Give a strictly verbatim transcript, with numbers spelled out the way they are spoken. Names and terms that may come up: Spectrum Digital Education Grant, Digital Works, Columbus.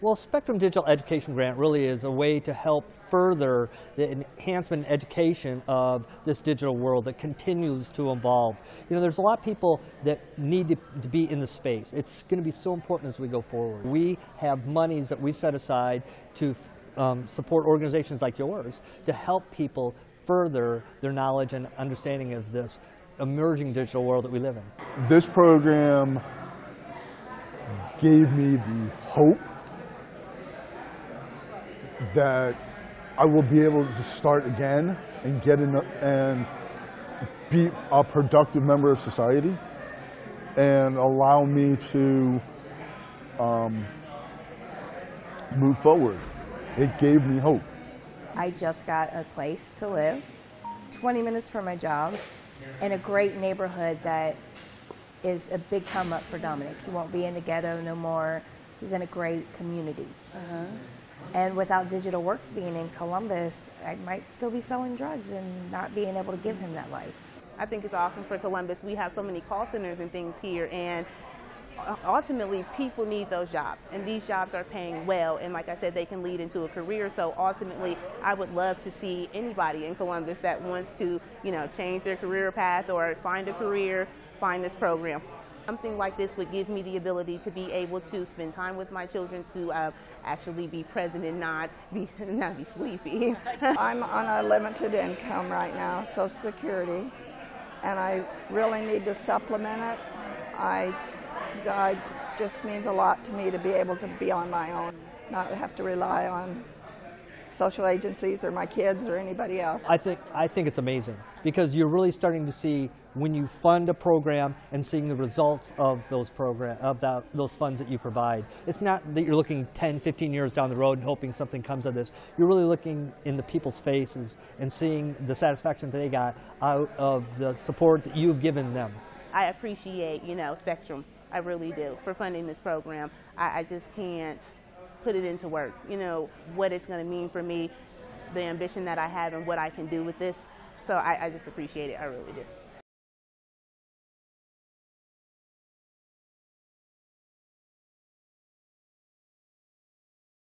Well, Spectrum Digital Education Grant really is a way to help further the enhancement and education of this digital world that continues to evolve. You know, there's a lot of people that need to, to be in the space. It's going to be so important as we go forward. We have monies that we set aside to um, support organizations like yours to help people further their knowledge and understanding of this emerging digital world that we live in. This program gave me the hope that I will be able to start again and get in and be a productive member of society and allow me to um, move forward. It gave me hope. I just got a place to live, twenty minutes from my job, in a great neighborhood that is a big come up for Dominic. He won't be in the ghetto no more. He's in a great community. Uh-huh. And without Digital Works being in Columbus, I might still be selling drugs and not being able to give him that life. I think it's awesome for Columbus. We have so many call centers and things here, and ultimately people need those jobs, and these jobs are paying well, and like I said, they can lead into a career. So ultimately I would love to see anybody in Columbus that wants to, you know, change their career path or find a career, find this program. Something like this would give me the ability to be able to spend time with my children, to uh, actually be present and not be, not be sleepy. I'm on a limited income right now, Social Security, and I really need to supplement it. I, I just means a lot to me to be able to be on my own, not have to rely on social agencies or my kids or anybody else. I think, I think it's amazing because you're really starting to see when you fund a program and seeing the results of those program of that, those funds that you provide. It's not that you're looking ten, fifteen years down the road and hoping something comes of this. You're really looking in the people's faces and seeing the satisfaction that they got out of the support that you've given them. I appreciate, you know, Spectrum. I really do, for funding this program. I, I just can't put it into words, you know, what it's going to mean for me, the ambition that I have and what I can do with this. So I, I just appreciate it. I really do.